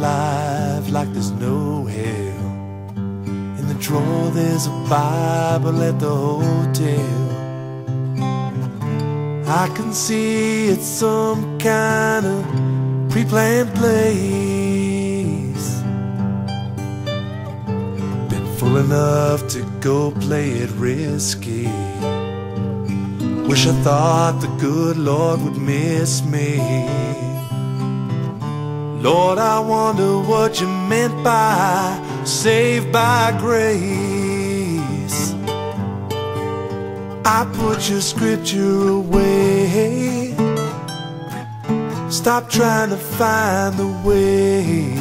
life like there's no hell. In the drawer there's a Bible at the hotel. I can see it's some kind of pre-planned place. Been full enough to go play it risky. Wish I thought the good Lord would miss me. Lord, I wonder what you meant by saved by grace. I put your scripture away. Stop trying to find the way.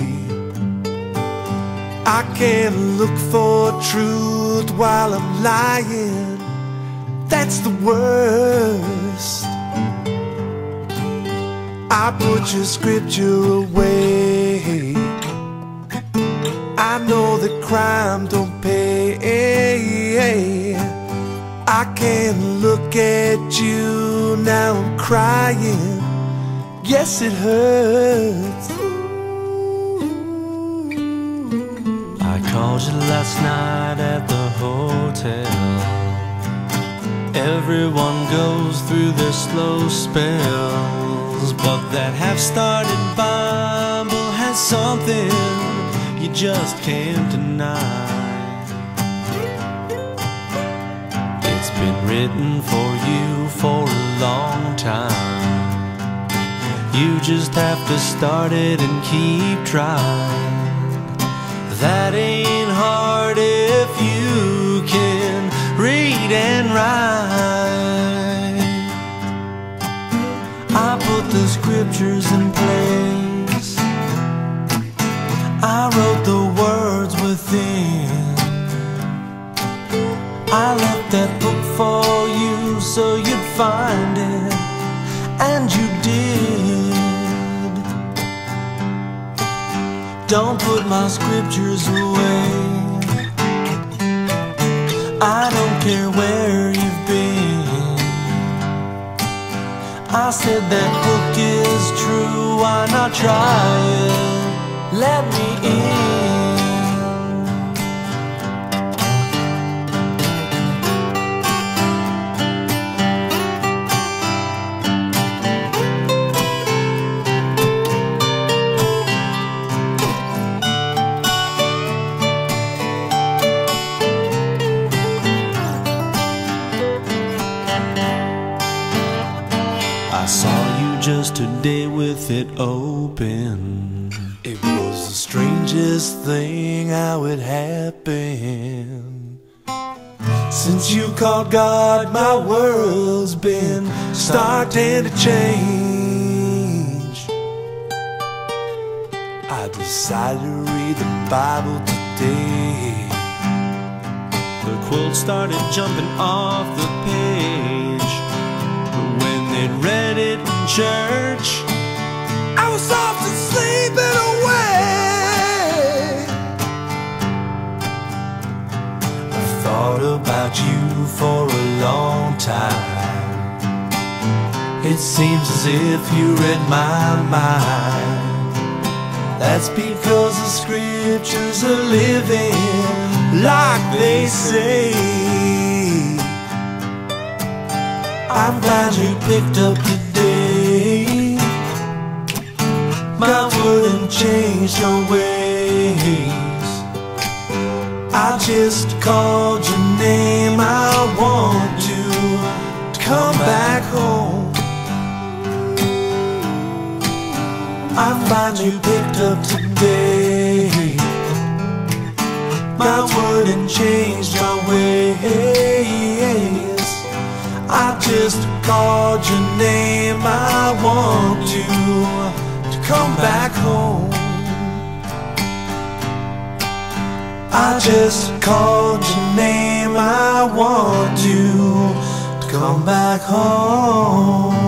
I can't look for truth while I'm lying. That's the worst. I put your scripture away. I know that crime don't pay. I can't look at you, now I'm crying. Yes, it hurts. I called you last night at the hotel. Everyone goes through their slow spells, but that half-started Bible has something you just can't deny. It's been written for you for a long time. You just have to start it and keep trying. That ain't hard if you can read and write. I put the scriptures in place. I wrote the words within. I left that book for you so you'd find it, and you did. Don't put my scriptures away. I don't care where you've been. I said that book is true, why not try it? Let me in. I saw you just today with it open. It was the strangest thing how it happened. Since you called God, my world's been starting to change. I decided to read the Bible today. The quote started jumping off the page. Read it in church. I was off to sleeping away. I thought about you for a long time. It seems as if you read my mind. That's because the scriptures are living like they say. I'm glad you picked up today. My wouldn't change your ways. I just called your name. I want to come back home. I'm glad you picked up today. My wouldn't change your ways. I just called your name, I want you to come back home. I just called your name, I want you to come back home.